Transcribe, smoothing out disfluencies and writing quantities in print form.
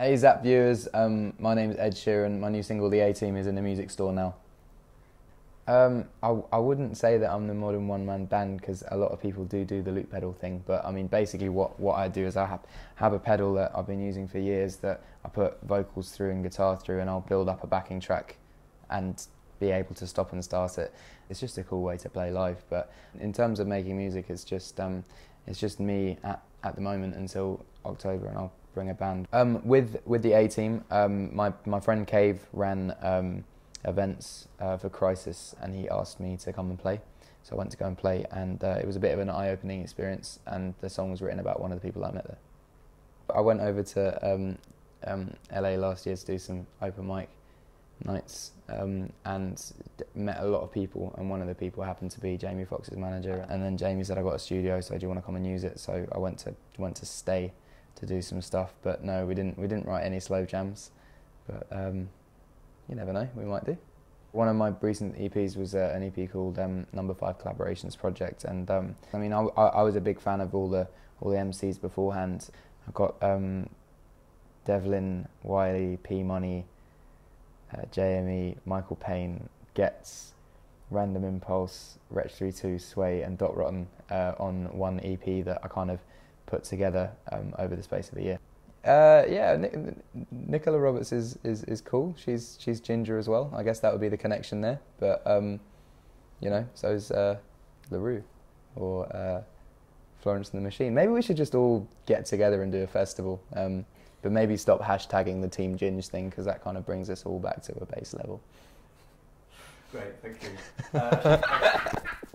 Hey Zap viewers, my name is Ed Sheeran. My new single, The A-Team, is in the music store now. I wouldn't say that I'm the modern one-man band because a lot of people do the loop pedal thing, but I mean basically what I do is I have a pedal that I've been using for years that I put vocals through and guitar through, and I'll build up a backing track and be able to stop and start it. It's just a cool way to play live, but in terms of making music, it's just me at the moment until October, and I'll bring a band. With the A-Team, my friend Cave ran events for Crisis, and he asked me to come and play. So I went to go and play, and it was a bit of an eye-opening experience, and the song was written about one of the people I met there. I went over to LA last year to do some open mic nights and met a lot of people, and one of the people happened to be Jamie Foxx's manager, and then Jamie said, "I got a studio, so do you want to come and use it?" So I went to stay to do some stuff, but no, we didn't write any slow jams, but you never know, we might do. One of my recent EPs was an EP called Number Five Collaborations Project, and I mean I was a big fan of all the MCs beforehand. I've got Devlin, Wiley, P Money, JME, Michael Payne, Getz, Random Impulse, Wretch 32, Sway and Dot Rotten on one EP that I kind of put together over the space of a year. Yeah, Nicola Roberts is cool. She's ginger as well. I guess that would be the connection there. But you know, so's LaRue or Florence and the Machine. Maybe we should just all get together and do a festival. But maybe stop hashtagging the Team Ginge thing, because that kind of brings us all back to a base level. Great, thank you.